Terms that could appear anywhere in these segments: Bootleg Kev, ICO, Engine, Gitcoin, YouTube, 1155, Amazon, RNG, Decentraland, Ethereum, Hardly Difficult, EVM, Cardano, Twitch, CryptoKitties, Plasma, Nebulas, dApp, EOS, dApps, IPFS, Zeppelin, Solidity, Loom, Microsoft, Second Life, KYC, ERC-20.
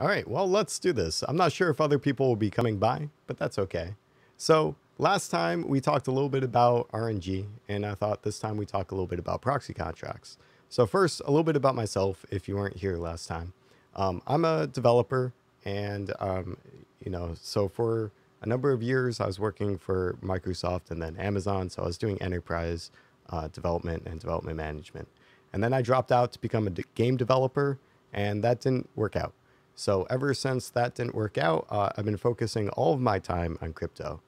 All right, well, let's do this. I'm not sure if other people will be coming by, but that's okay. So last time we talked a little bit about RNG, and I thought this time we talk a little bit about proxy contracts. So first, a little bit about myself, if you weren't here last time. I'm a developer, and you know, so for a number of years, I was working for Microsoft and then Amazon. So I was doing enterprise development and development management. And then I dropped out to become a game developer, and that didn't work out. So ever since that didn't work out, I've been focusing all of my time on crypto.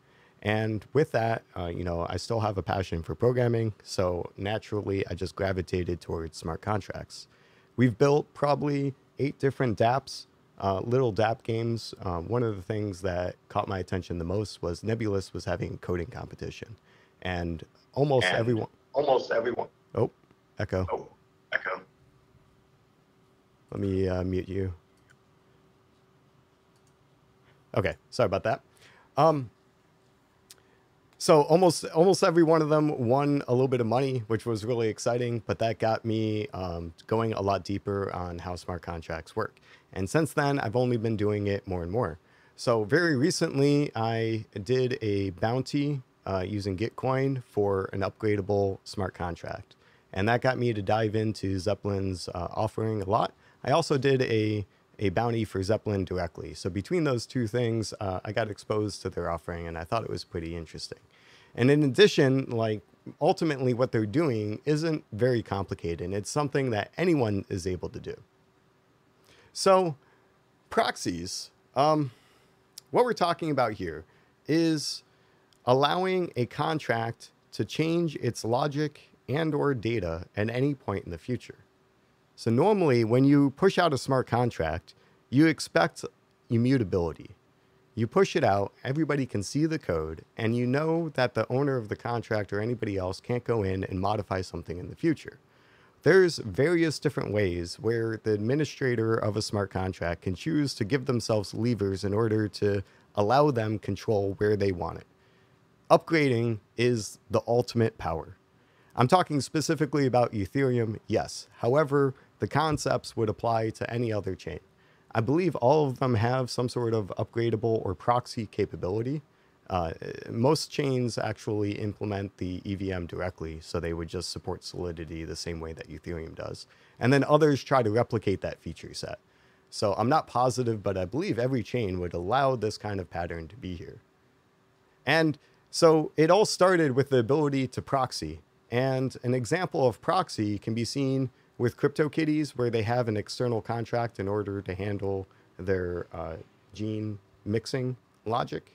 And with that, you know, I still have a passion for programming. So naturally, I just gravitated towards smart contracts. We've built probably 8 different dApps, little dApp games. One of the things that caught my attention the most was Nebulas was having a coding competition. And almost everyone. Oh, echo. Oh, echo. Let me mute you. Okay, sorry about that. So almost every one of them won a little bit of money, which was really exciting, but that got me going a lot deeper on how smart contracts work. And since then, I've only been doing it more and more. So very recently, I did a bounty using Gitcoin for an upgradable smart contract. And that got me to dive into Zeppelin's offering a lot. I also did a bounty for Zeppelin directly. So between those two things, I got exposed to their offering, and I thought it was pretty interesting. And in addition, like, ultimately what they're doing isn't very complicated, and it's something that anyone is able to do. So proxies, what we're talking about here is allowing a contract to change its logic and or data at any point in the future. So normally when you push out a smart contract, you expect immutability. You push it out, everybody can see the code, and you know that the owner of the contract or anybody else can't go in and modify something in the future. There's various different ways where the administrator of a smart contract can choose to give themselves levers in order to allow them control where they want it. Upgrading is the ultimate power. I'm talking specifically about Ethereum, yes. However, the concepts would apply to any other chain. I believe all of them have some sort of upgradable or proxy capability. Most chains actually implement the EVM directly, so they would just support Solidity the same way that Ethereum does. And then others try to replicate that feature set. So I'm not positive, but I believe every chain would allow this kind of pattern to be here. And so it all started with the ability to proxy. And an example of proxy can be seen with CryptoKitties, where they have an external contract in order to handle their gene mixing logic.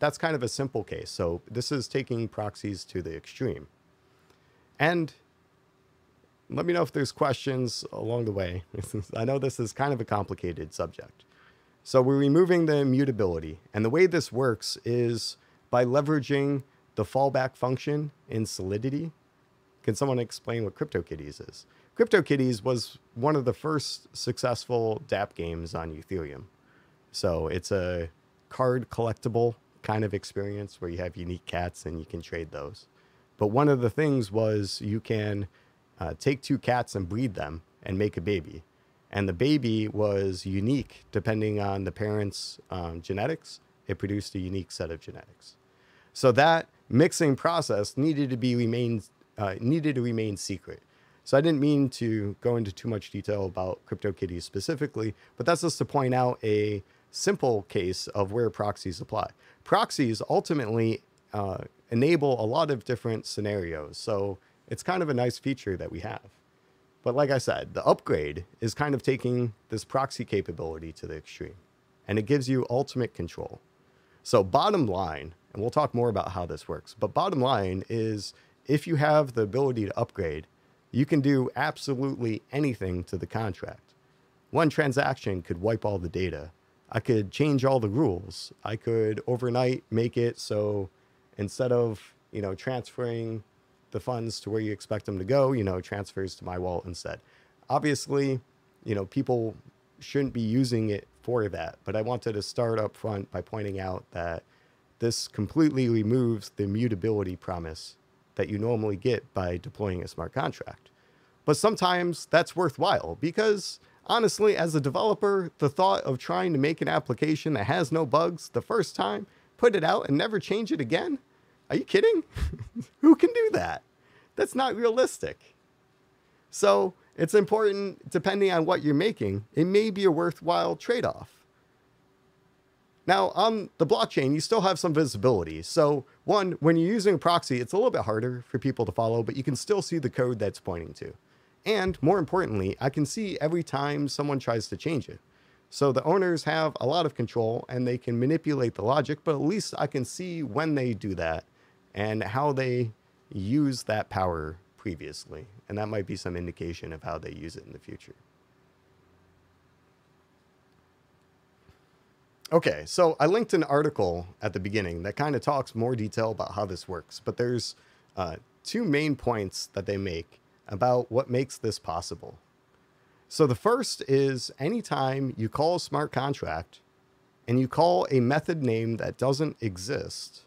That's kind of a simple case. So this is taking proxies to the extreme. And let me know if there's questions along the way. I know this is kind of a complicated subject. So we're removing the immutability. And the way this works is by leveraging the fallback function in Solidity. Can someone explain what CryptoKitties is? CryptoKitties was one of the first successful dApp games on Ethereum. So it's a card collectible kind of experience where you have unique cats and you can trade those. But one of the things was you can take 2 cats and breed them and make a baby. And the baby was unique depending on the parents' genetics. It produced a unique set of genetics. So that mixing process needed to remain secret. So I didn't mean to go into too much detail about CryptoKitties specifically, but that's just to point out a simple case of where proxies apply. Proxies ultimately enable a lot of different scenarios. So it's kind of a nice feature that we have. But like I said, the upgrade is kind of taking this proxy capability to the extreme, and it gives you ultimate control. So bottom line, and we'll talk more about how this works, but bottom line is if you have the ability to upgrade, you can do absolutely anything to the contract. One transaction could wipe all the data. I could change all the rules. I could overnight make it so instead of, you know, transferring the funds to where you expect them to go, you know, transfers to my wallet instead. Obviously, you know, people shouldn't be using it for that, but I wanted to start up front by pointing out that this completely removes the immutability promise that you normally get by deploying a smart contract. But sometimes that's worthwhile because Honestly, as a developer, the thought of trying to make an application that has no bugs the first time, put it out and never change it again? Are you kidding? Who can do that? That's not realistic. So it's important, depending on what you're making, it may be a worthwhile trade-off. Now, on the blockchain, you still have some visibility. So one, when you're using a proxy, it's a little bit harder for people to follow, but you can still see the code that's pointing to. And more importantly, I can see every time someone tries to change it. So the owners have a lot of control and they can manipulate the logic, but at least I can see when they do that and how they use that power previously. And that might be some indication of how they use it in the future. Okay, so I linked an article at the beginning that kind of talks more detail about how this works, but there's two main points that they make about what makes this possible. So the first is anytime you call a smart contract and you call a method name that doesn't exist,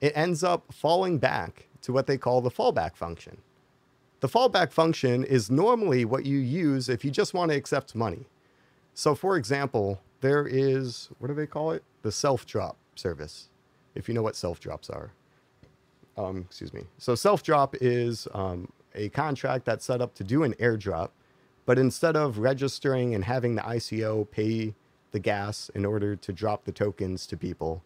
it ends up falling back to what they call the fallback function. The fallback function is normally what you use if you just want to accept money. So for example, there is, what do they call it? The self-drop service, if you know what self-drops are. Excuse me. So self-drop is a contract that's set up to do an airdrop, but instead of registering and having the ICO pay the gas in order to drop the tokens to people,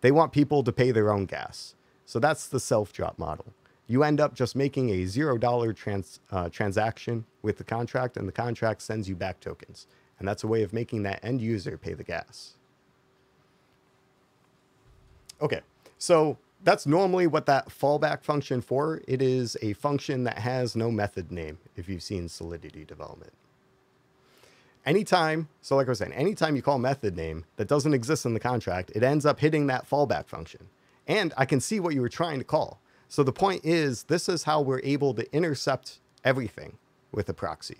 they want people to pay their own gas. So that's the self-drop model. You end up just making a $0 transaction with the contract, and the contract sends you back tokens. And that's a way of making that end user pay the gas. Okay, so that's normally what that fallback function for. It is a function that has no method name if you've seen Solidity development. Anytime, so like I was saying, anytime you call method name that doesn't exist in the contract, it ends up hitting that fallback function. And I can see what you were trying to call. So the point is, this is how we're able to intercept everything with a proxy.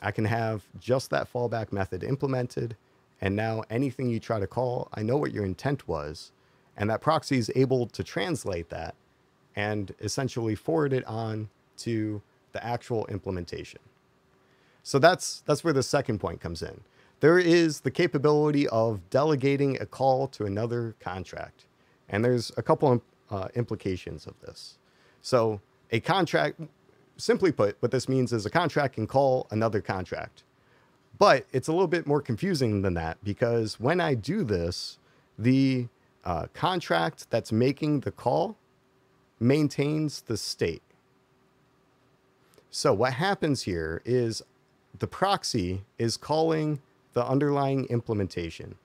I can have just that fallback method implemented, and now anything you try to call, I know what your intent was, and that proxy is able to translate that and essentially forward it on to the actual implementation. So that's where the second point comes in. There is the capability of delegating a call to another contract. And there's a couple of implications of this. So a contract, simply put, what this means is a contract can call another contract. But it's a little bit more confusing than that, because when I do this, the contract that's making the call maintains the state. So what happens here is the proxy is calling the underlying implementation,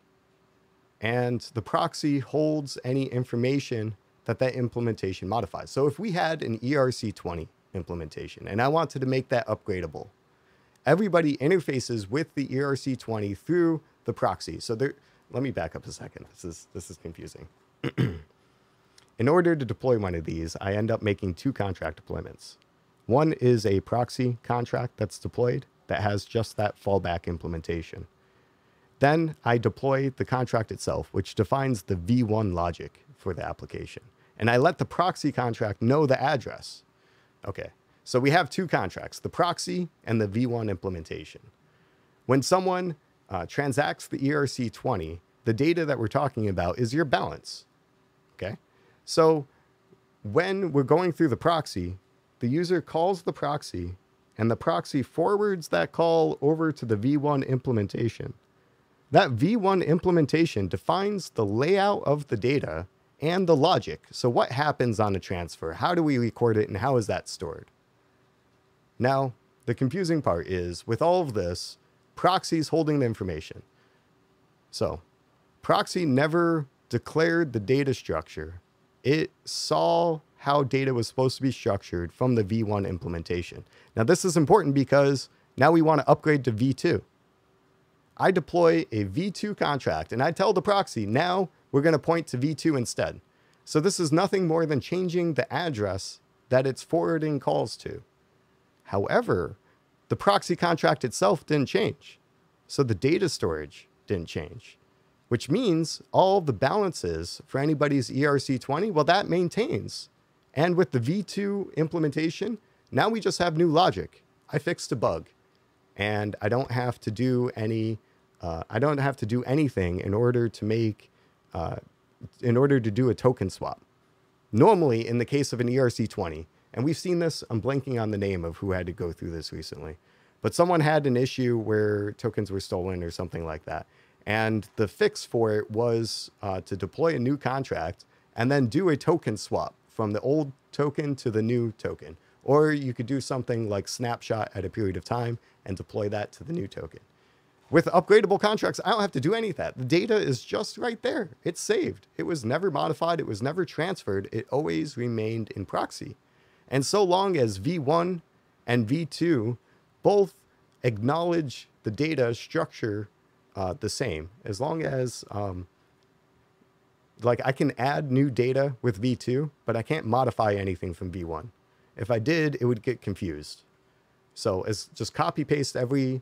and the proxy holds any information that that implementation modifies. So if we had an ERC-20 implementation and I wanted to make that upgradable, everybody interfaces with the ERC-20 through the proxy. So there, let me back up a second. This is confusing. In order to deploy one of these, I end up making two contract deployments. One is a proxy contract that's deployed that has just that fallback implementation. Then I deploy the contract itself, which defines the V1 logic for the application. And I let the proxy contract know the address. Okay, so we have two contracts, the proxy and the V1 implementation. When someone transacts the ERC-20, the data that we're talking about is your balance, okay? So when we're going through the proxy, the user calls the proxy and the proxy forwards that call over to the V1 implementation. That V1 implementation defines the layout of the data and the logic. So what happens on a transfer? How do we record it and how is that stored? Now, the confusing part is with all of this, proxies holding the information. So proxy never declared the data structure. It saw how data was supposed to be structured from the V1 implementation. Now this is important because now we want to upgrade to V2. I deploy a V2 contract and I tell the proxy, now we're going to point to V2 instead. So this is nothing more than changing the address that it's forwarding calls to. However, the proxy contract itself didn't change. So the data storage didn't change, which means all the balances for anybody's ERC-20, well, that maintains. And with the V2 implementation, now we just have new logic. I fixed a bug. and I don't have to do any, I don't have to do anything in order to make, in order to do a token swap. Normally, in the case of an ERC-20, and we've seen this, I'm blanking on the name of who had to go through this recently, but someone had an issue where tokens were stolen or something like that. And the fix for it was to deploy a new contract and then do a token swap from the old token to the new token. Or you could do something like snapshot at a period of time and deploy that to the new token. With upgradable contracts, I don't have to do any of that. The data is just right there. It's saved. It was never modified. It was never transferred. It always remained in proxy. And so long as V1 and V2 both acknowledge the data structure the same, as long as like I can add new data with V2, but I can't modify anything from V1. If I did, it would get confused. So as just copy paste every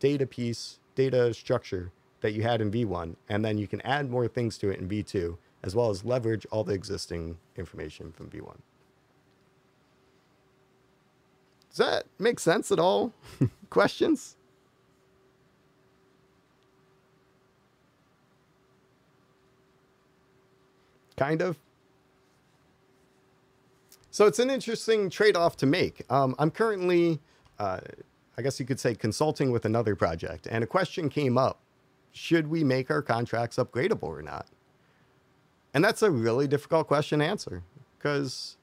data piece, data structure that you had in V1, and then you can add more things to it in V2, as well as leverage all the existing information from V1. Does that make sense at all? Questions? Kind of. So it's an interesting trade-off to make. I'm currently, I guess you could say, consulting with another project. And a question came up, should we make our contracts upgradable or not? And that's a really difficult question to answer, because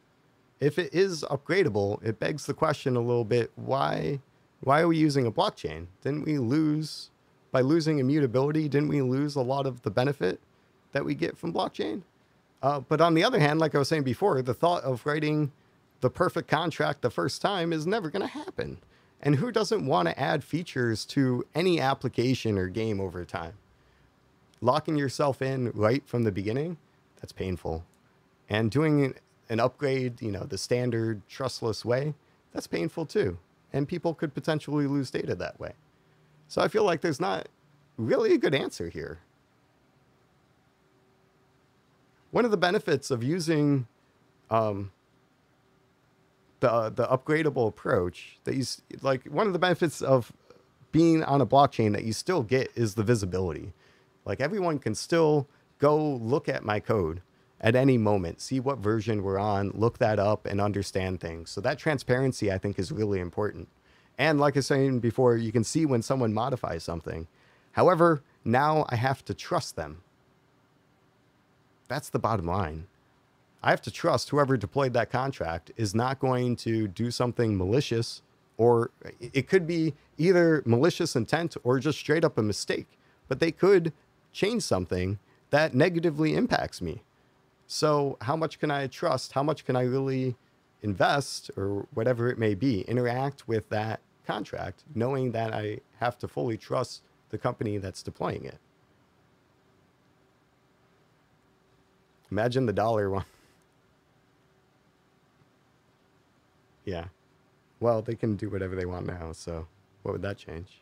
if it is upgradable, it begs the question a little bit, why are we using a blockchain? Didn't we lose, by losing immutability, didn't we lose a lot of the benefit that we get from blockchain? But on the other hand, like I was saying before, the thought of writing the perfect contract the first time is never going to happen. And who doesn't want to add features to any application or game over time? Locking yourself in right from the beginning, that's painful. And doing an upgrade, you know, the standard trustless way, that's painful too. And people could potentially lose data that way. So I feel like there's not really a good answer here. One of the benefits of using the upgradable approach that you, like one of the benefits of being on a blockchain that you still get is the visibility. Like everyone can still go look at my code at any moment, see what version we're on, look that up and understand things. So that transparency I think is really important. And like I was saying before, you can see when someone modifies something. However, now I have to trust them. That's the bottom line. I have to trust whoever deployed that contract is not going to do something malicious, or it could be either malicious intent or just straight up a mistake, but they could change something that negatively impacts me. So how much can I trust? How much can I really invest, or whatever it may be, interact with that contract, knowing that I have to fully trust the company that's deploying it? Imagine the dollar one. Yeah. Well, they can do whatever they want now, so what would that change?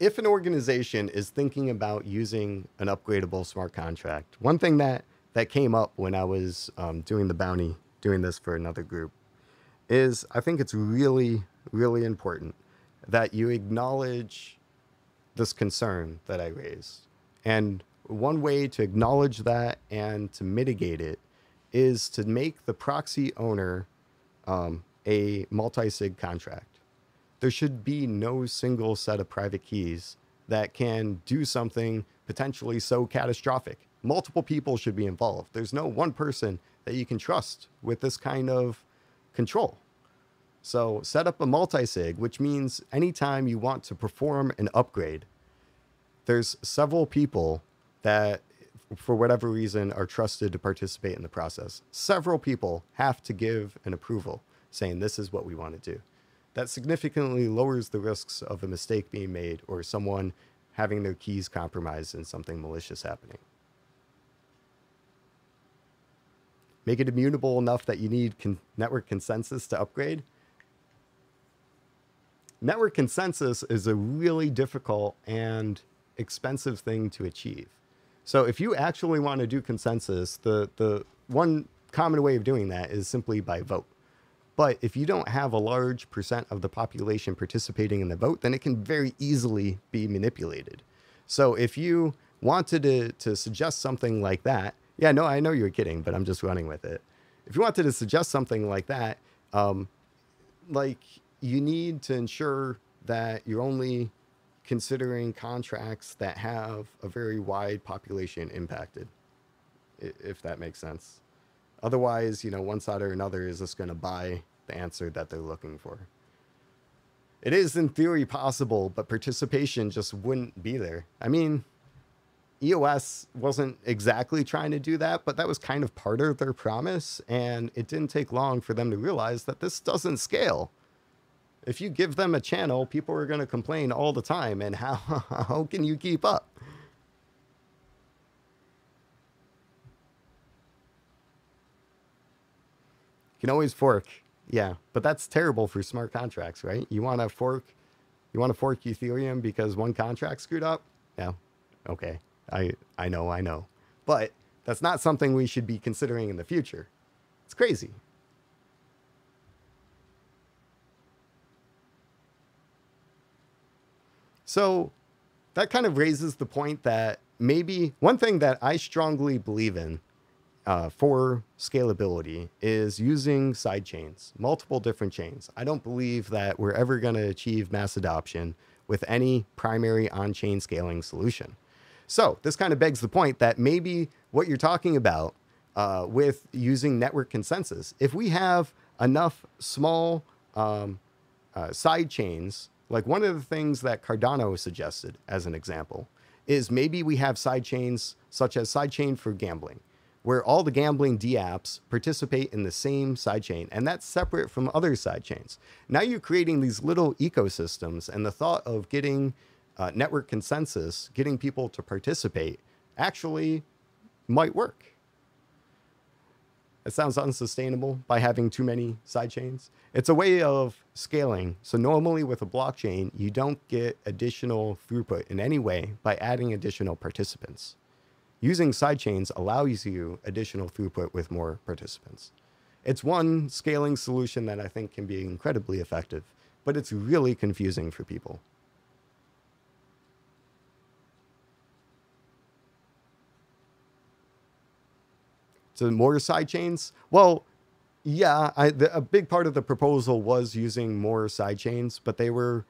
If an organization is thinking about using an upgradable smart contract, one thing that came up when I was doing the bounty, doing this for another group, is I think it's really, really important that you acknowledge this concern that I raised. And one way to acknowledge that and to mitigate it is to make the proxy owner a multi-sig contract. There should be no single set of private keys that can do something potentially so catastrophic. Multiple people should be involved. There's no one person that you can trust with this kind of control. So set up a multi-sig, which means anytime you want to perform an upgrade, there's several people that for whatever reason are trusted to participate in the process. Several people have to give an approval saying this is what we want to do. That significantly lowers the risks of a mistake being made or someone having their keys compromised and something malicious happening. Make it immutable enough that you need network consensus to upgrade. Network consensus is a really difficult and expensive thing to achieve. So if you actually want to do consensus, the one common way of doing that is simply by vote. But if you don't have a large percent of the population participating in the vote, then it can very easily be manipulated. So if you wanted to suggest something like that, yeah, no, I know you're kidding, but I'm just running with it. If you wanted to suggest something like that, like you need to ensure that you're only considering contracts that have a very wide population impacted, if that makes sense. Otherwise, you know, one side or another is just going to buy the answer that they're looking for. It is in theory possible, but participation just wouldn't be there. I mean, EOS wasn't exactly trying to do that, but that was kind of part of their promise. And it didn't take long for them to realize that this doesn't scale. If you give them a channel, people are going to complain all the time. And how can you keep up? You can always fork. Yeah, but that's terrible for smart contracts, right? You want to fork Ethereum because one contract screwed up? No. Okay. I know. But that's not something we should be considering in the future. It's crazy. So that kind of raises the point that maybe one thing that I strongly believe in for scalability is using side chains, multiple different chains. I don't believe that we're ever going to achieve mass adoption with any primary on-chain scaling solution. So this kind of begs the point that maybe what you're talking about with using network consensus, if we have enough small side chains, like one of the things that Cardano suggested as an example is maybe we have side chains such as sidechain for gambling, where all the gambling dApps participate in the same sidechain, and that's separate from other sidechains. Now you're creating these little ecosystems, and the thought of getting network consensus, getting people to participate, actually might work. It sounds unsustainable by having too many sidechains. It's a way of scaling. So normally with a blockchain, you don't get additional throughput in any way by adding additional participants. Using sidechains allows you additional throughput with more participants. It's one scaling solution that I think can be incredibly effective, but it's really confusing for people. So more sidechains? Well, yeah, a big part of the proposal was using more sidechains, but they were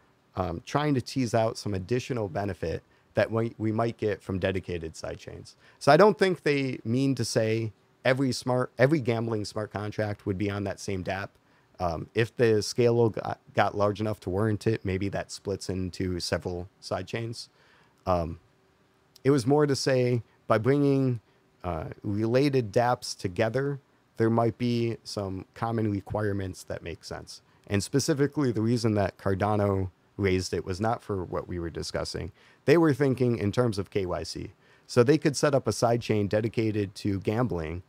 trying to tease out some additional benefit that we might get from dedicated sidechains. So I don't think they mean to say every gambling smart contract would be on that same dApp. If the scale got large enough to warrant it, maybe that splits into several sidechains. It was more to say by bringing related dApps together, there might be some common requirements that make sense. And specifically, the reason that Cardano raised it was not for what we were discussing. They were thinking in terms of KYC. So they could set up a sidechain dedicated to gambling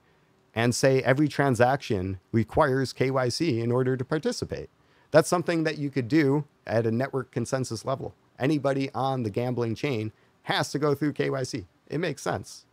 and say every transaction requires KYC in order to participate. That's something that you could do at a network consensus level. Anybody on the gambling chain has to go through KYC. It makes sense.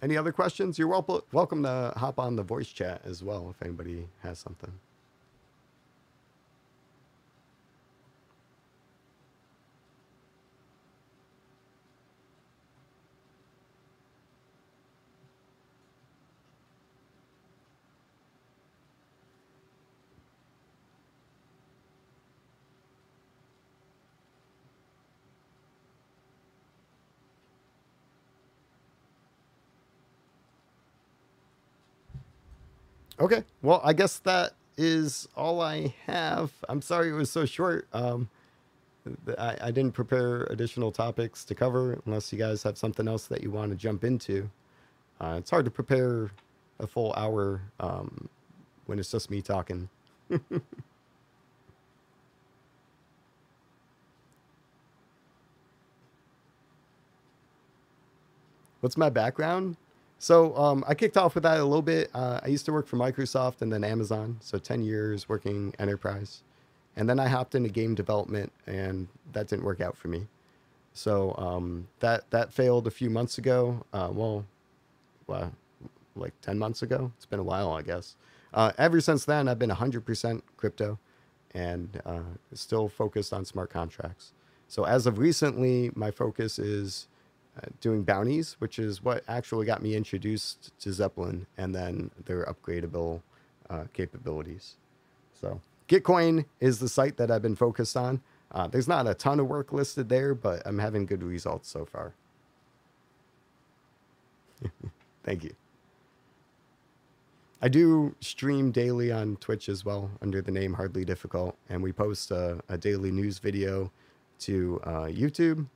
Any other questions? You're welcome to hop on the voice chat as well if anybody has something. Okay, well, I guess that is all I have. I'm sorry it was so short. I didn't prepare additional topics to cover unless you guys have something else that you want to jump into. It's hard to prepare a full hour when it's just me talking. What's my background? So I kicked off with that a little bit. I used to work for Microsoft and then Amazon. So 10 years working enterprise. And then I hopped into game development and that didn't work out for me. So that failed a few months ago. Well, like 10 months ago. It's been a while, I guess. Ever since then, I've been 100% crypto and still focused on smart contracts. So as of recently, my focus is doing bounties, which is what actually got me introduced to Zeppelin and then their upgradable capabilities. So Gitcoin is the site that I've been focused on. There's not a ton of work listed there, but I'm having good results so far. Thank you. I do stream daily on Twitch as well under the name Hardly Difficult, and we post a daily news video to YouTube.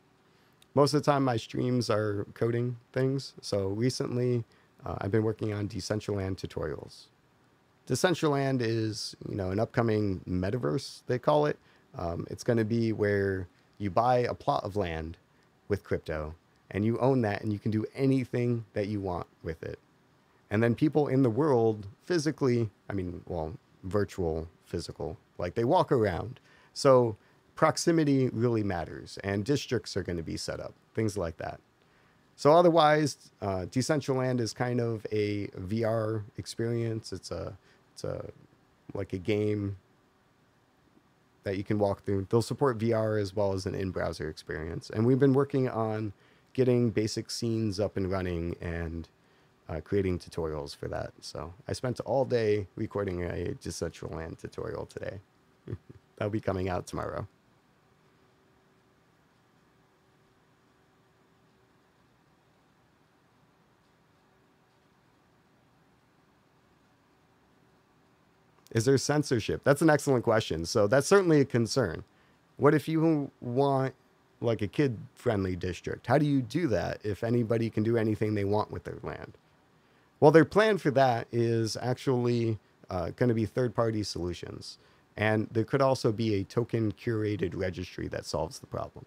Most of the time, my streams are coding things. So recently, I've been working on Decentraland tutorials. Decentraland is, you know, an upcoming metaverse, they call it. It's going to be where you buy a plot of land with crypto, and you own that, and you can do anything that you want with it. And then people in the world physically, I mean, well, virtual, physical, like they walk around. So proximity really matters, and districts are going to be set up, things like that. So otherwise, Decentraland is kind of a VR experience. It's like a game that you can walk through. They'll support VR as well as an in-browser experience. And we've been working on getting basic scenes up and running and creating tutorials for that. So I spent all day recording a Decentraland tutorial today. That'll be coming out tomorrow. Is there censorship? That's an excellent question. So that's certainly a concern. What if you want like a kid-friendly district? How do you do that if anybody can do anything they want with their land? Well, their plan for that is actually going to be third-party solutions. And there could also be a token curated registry that solves the problem.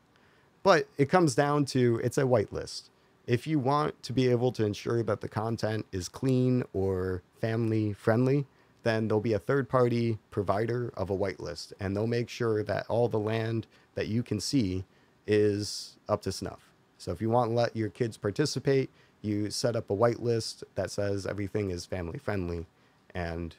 But it comes down to, it's a whitelist. If you want to be able to ensure that the content is clean or family-friendly, then there'll be a third-party provider of a whitelist, and they'll make sure that all the land that you can see is up to snuff. So if you want to let your kids participate, you set up a whitelist that says everything is family-friendly. And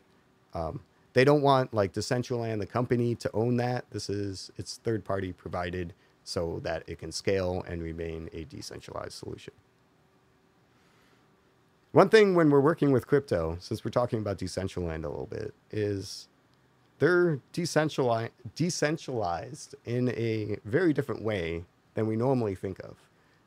they don't want, like, Decentraland, the company, to own that. It's third-party provided so that it can scale and remain a decentralized solution. One thing when we're working with crypto, since we're talking about Decentraland a little bit, is they're decentralized in a very different way than we normally think of.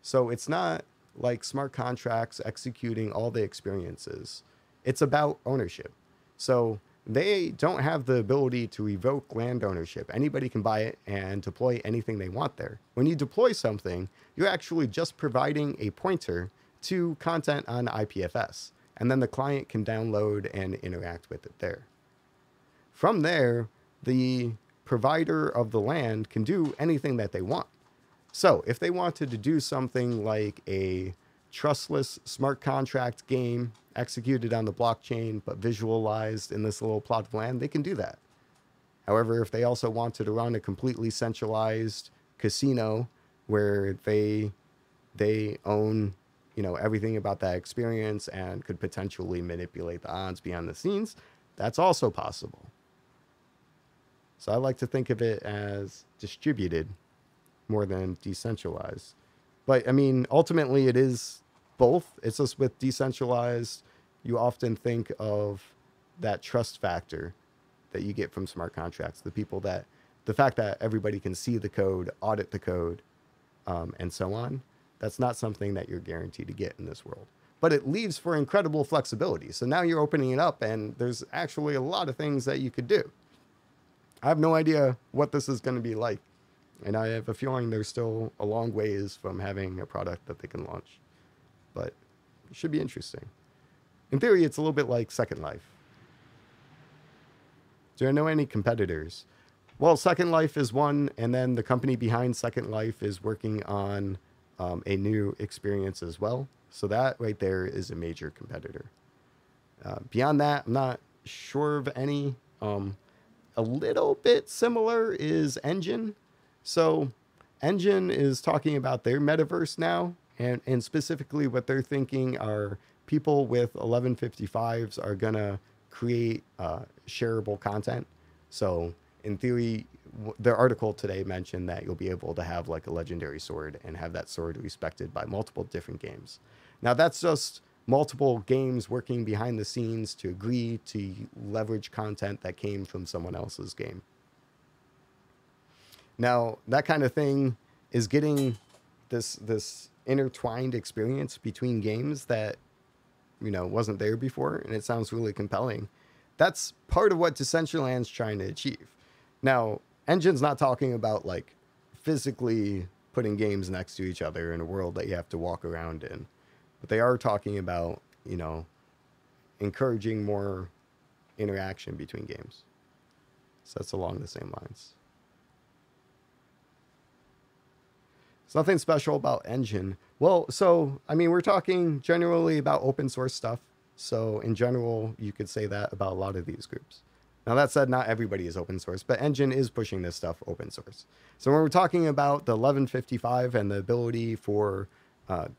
So it's not like smart contracts executing all the experiences. It's about ownership. So they don't have the ability to revoke land ownership. Anybody can buy it and deploy anything they want there. When you deploy something, you're actually just providing a pointer to content on IPFS, and then the client can download and interact with it there. From there, the provider of the land can do anything that they want. So if they wanted to do something like a trustless smart contract game executed on the blockchain but visualized in this little plot of land, they can do that. However, if they also wanted to run a completely centralized casino where they own, you know, everything about that experience and could potentially manipulate the odds behind the scenes, that's also possible. So I like to think of it as distributed more than decentralized. But I mean, ultimately it is both. It's just with decentralized, you often think of that trust factor that you get from smart contracts, the fact that everybody can see the code, audit the code, and so on. That's not something that you're guaranteed to get in this world. But it leaves for incredible flexibility. So now you're opening it up, and there's actually a lot of things that you could do. I have no idea what this is going to be like. And I have a feeling they're still a long ways from having a product that they can launch. But it should be interesting. In theory, it's a little bit like Second Life. There are no any competitors. Well, Second Life is one, and then the company behind Second Life is working on a new experience as well. So that right there is a major competitor. Beyond that, I'm not sure of any. A little bit similar is Engine. So Engine is talking about their metaverse now, and specifically what they're thinking are people with 1155s are gonna create shareable content. So in theory, their article today mentioned that you'll be able to have like a legendary sword and have that sword respected by multiple different games. Now that's just multiple games working behind the scenes to agree to leverage content that came from someone else's game. Now that kind of thing is getting this intertwined experience between games that, you know, wasn't there before, and it sounds really compelling. That's part of what Decentraland's trying to achieve. Now, Engine's not talking about like physically putting games next to each other in a world that you have to walk around in, but they are talking about, you know, encouraging more interaction between games. So that's along the same lines. There's nothing special about Engine. Well, so, I mean, we're talking generally about open source stuff. So in general, you could say that about a lot of these groups. Now that said, not everybody is open source, but Engine is pushing this stuff open source. So when we're talking about the 1155 and the ability for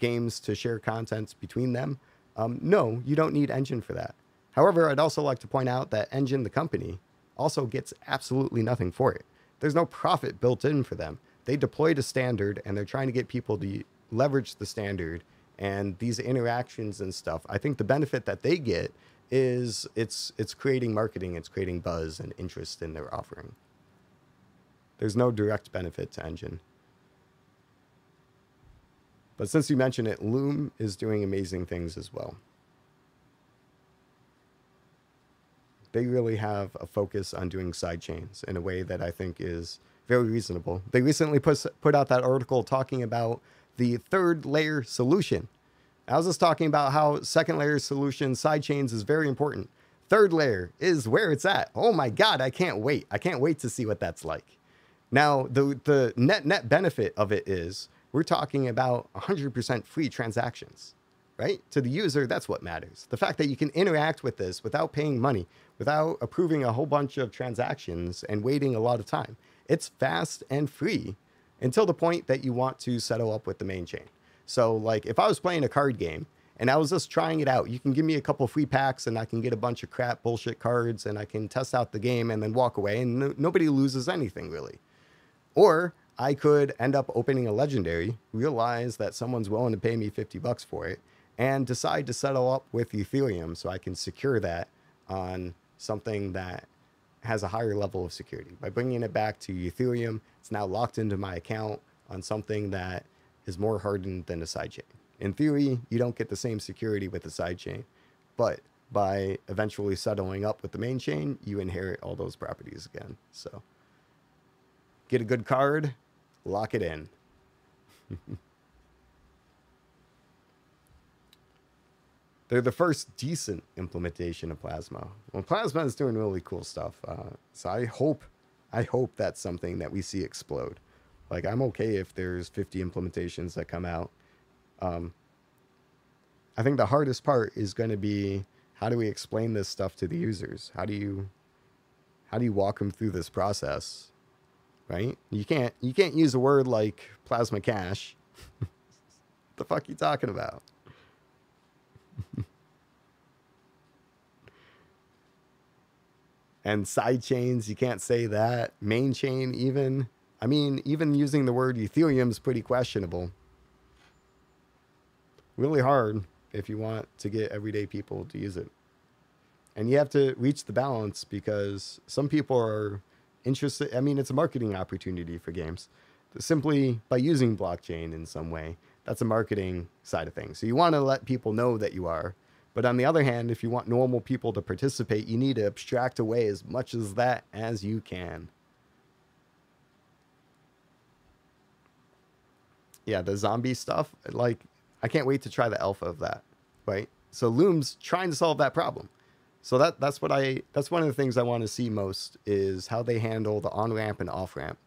games to share contents between them, no, you don't need Engine for that. However, I'd also like to point out that Engine, the company, also gets absolutely nothing for it. There's no profit built in for them. They deployed a standard and they're trying to get people to leverage the standard and these interactions and stuff. I think the benefit that they get is it's creating marketing, it's creating buzz and interest in their offering. There's no direct benefit to Engine. But since you mentioned it, Loom is doing amazing things as well. They really have a focus on doing sidechains in a way that I think is very reasonable. They recently put out that article talking about the third layer solution. I was just talking about how second layer solution sidechains is very important. Third layer is where it's at. Oh my God, I can't wait. I can't wait to see what that's like. Now, the net benefit of it is we're talking about 100% free transactions, right? To the user, that's what matters. The fact that you can interact with this without paying money, without approving a whole bunch of transactions and waiting a lot of time. It's fast and free until the point that you want to settle up with the main chain. So like if I was playing a card game and I was just trying it out, you can give me a couple free packs and I can get a bunch of crap bullshit cards and I can test out the game and then walk away and nobody loses anything really. Or I could end up opening a legendary, realize that someone's willing to pay me $50 for it and decide to settle up with Ethereum so I can secure that on something that has a higher level of security. By bringing it back to Ethereum, it's now locked into my account on something that is more hardened than a sidechain. In theory, you don't get the same security with the sidechain, but by eventually settling up with the main chain, you inherit all those properties again. So get a good card, lock it in. They're the first decent implementation of Plasma. Well, Plasma is doing really cool stuff. So I hope that's something that we see explode. Like I'm okay if there's 50 implementations that come out. I think the hardest part is going to be how do we explain this stuff to the users? How do you walk them through this process, right? You can't use a word like Plasma Cash. What the fuck are you talking about? And side chains, you can't say that. Main chain, even. I mean, even using the word Ethereum is pretty questionable. Really hard if you want to get everyday people to use it. And you have to reach the balance because some people are interested. I mean, it's a marketing opportunity for games. Simply by using blockchain in some way. That's a marketing side of things. So you want to let people know that you are. But on the other hand, if you want normal people to participate, you need to abstract away as much of that as you can. Yeah, the zombie stuff, like, I can't wait to try the alpha of that, right? So Loom's trying to solve that problem. So that's what that's one of the things I want to see most, is how they handle the on-ramp and off-ramp,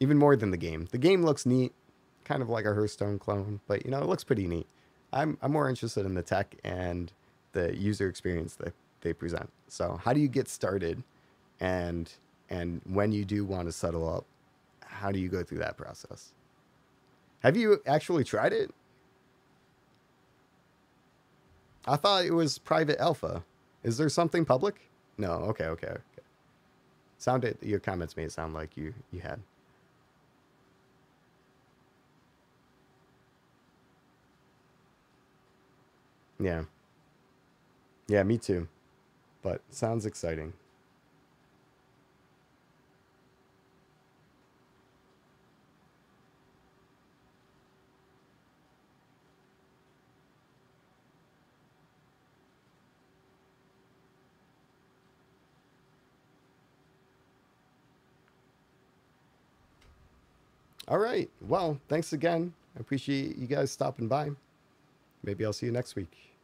even more than the game. The game looks neat, kind of like a Hearthstone clone, but you know, it looks pretty neat. I'm more interested in the tech and the user experience that they present. So how do you get started, and when you do want to settle up, how do you go through that process? Have you actually tried it? I thought it was private alpha. Is there something public? No. Okay. Okay. Okay. Sounded, your comments made it sound like you had. Yeah. Yeah, me too. But sounds exciting. All right. Well, thanks again. I appreciate you guys stopping by. Maybe I'll see you next week.